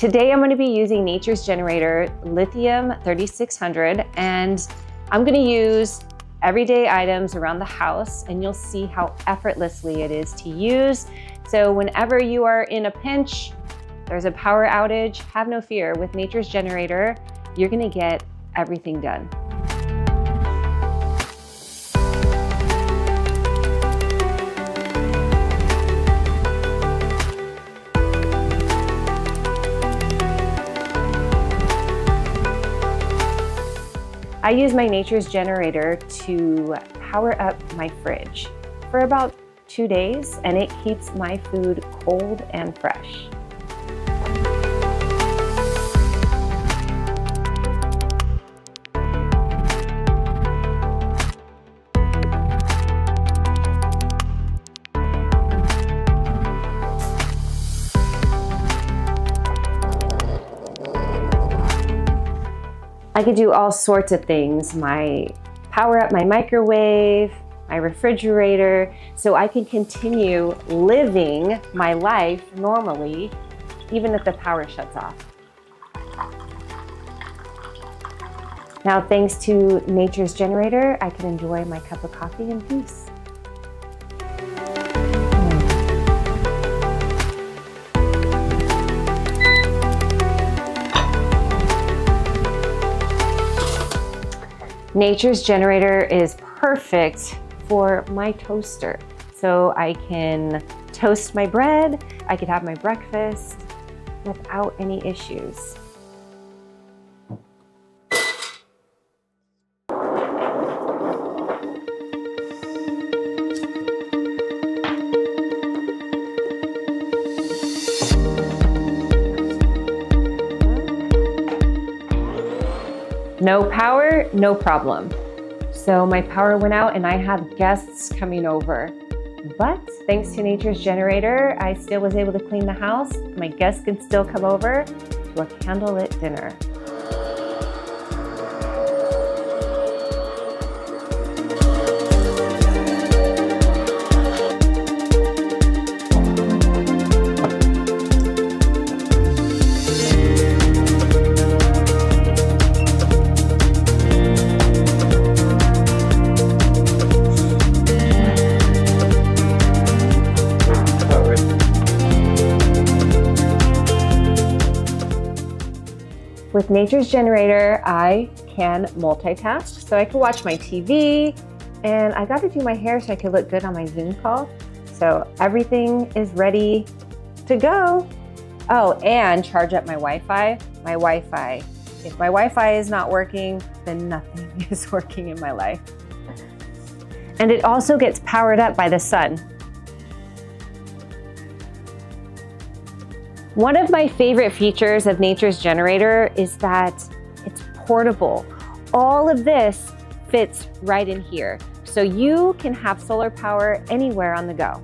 Today I'm going to be using Nature's Generator Lithium 3600, and I'm going to use everyday items around the house, and you'll see how effortlessly it is to use. So whenever you are in a pinch, there's a power outage, have no fear. With Nature's Generator, you're going to get everything done. I use my Nature's Generator to power up my fridge for about 2 days, and it keeps my food cold and fresh. I could do all sorts of things. Power up my microwave, my refrigerator, so I can continue living my life normally, even if the power shuts off. Now, thanks to Nature's Generator, I can enjoy my cup of coffee in peace. Nature's Generator is perfect for my toaster. So I can toast my bread, I could have my breakfast without any issues. No power, no problem. So my power went out and I have guests coming over. But thanks to Nature's Generator, I still was able to clean the house. My guests can still come over to a candlelit dinner. With Nature's Generator, I can multitask. So I can watch my TV, and I got to do my hair so I could look good on my Zoom call. So everything is ready to go. Oh, and charge up my Wi-Fi. If my Wi-Fi is not working, then nothing is working in my life. And it also gets powered up by the sun. One of my favorite features of Nature's Generator is that it's portable. All of this fits right in here, so you can have solar power anywhere on the go.